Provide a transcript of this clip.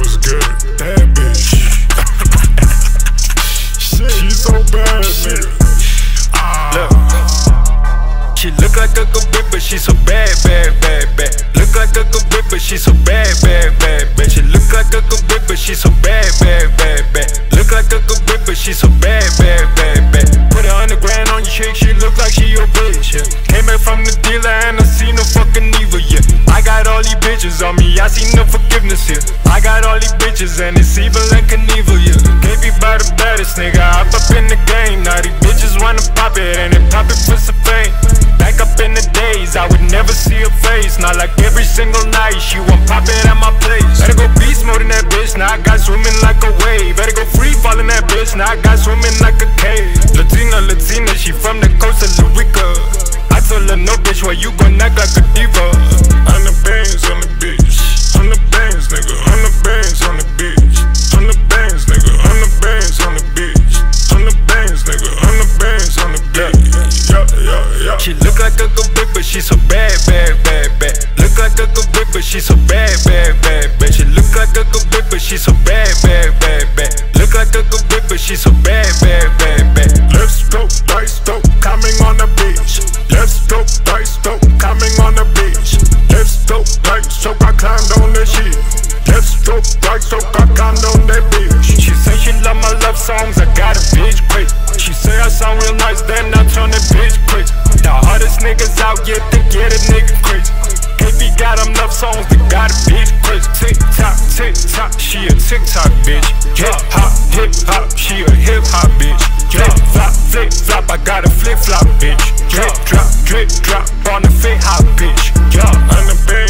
was good. That bitch. Shit, she so bad, nigga. Look, she look like a good bitch, but she so bad, bad, bad, bad. Look like a good bitch, but she so bad, bad, bad, bad. She look like a good bitch, but she so bad, bad, bad, bad. Look like a good bitch, but she so bad, bad, bad, bad. Put her $100 on your chick, she look like she your bitch. Yeah. Came back from the dealer and I seen no fucking evil, yeah. I got all these bitches on me, I see no forgiveness here. I got all these bitches and it's evil and Knievel, yeah. Can't be by the baddest nigga, hop up in the game. Now these bitches wanna pop it and they pop it for some fame. Back up in the days, I would never see her face. Not like every single night, she won't pop it at my place. Better go beast mode in that bitch, now I got swimming like a wave. Better go free fall in that bitch, now I got swimming like a cave. Latina, Latina, she from the coast of Lurica. I told her no bitch, why you gon' act like a diva? On the bitch, on the bands, nigga, on the bands, on the bitch, on the bands, nigga, on the bands, on the bitch, on the bands, nigga, on the bands, on the bitch. Yeah, yeah, yeah. She look like a good bitch, but she so bad, bad, bad, bad. Look like a good bitch, but she so bad, bad, bad, bad. She look like a good bitch, but she so bad, bad, bad, bad. Look like a good bitch, but she so bad, bad, bad, bad. Let's go, dice go, coming on the bitch. Let's go, dice go, coming on the bitch. Let's go, right, so I climbed on that shit. Let's go, right, so I climbed on that bitch. She say she love my love songs, I got a bitch quick. She say I sound real nice, then I turn that bitch quick. The hardest niggas out yet to get a nigga crazy. KB got them love songs, they got a bitch crazy. Tick tock, she a TikTok bitch. Hip hop, she a hip hop bitch. Flip flop, I got a flip flop bitch. Drip drop on the fit hop bitch. Yo, on the bed.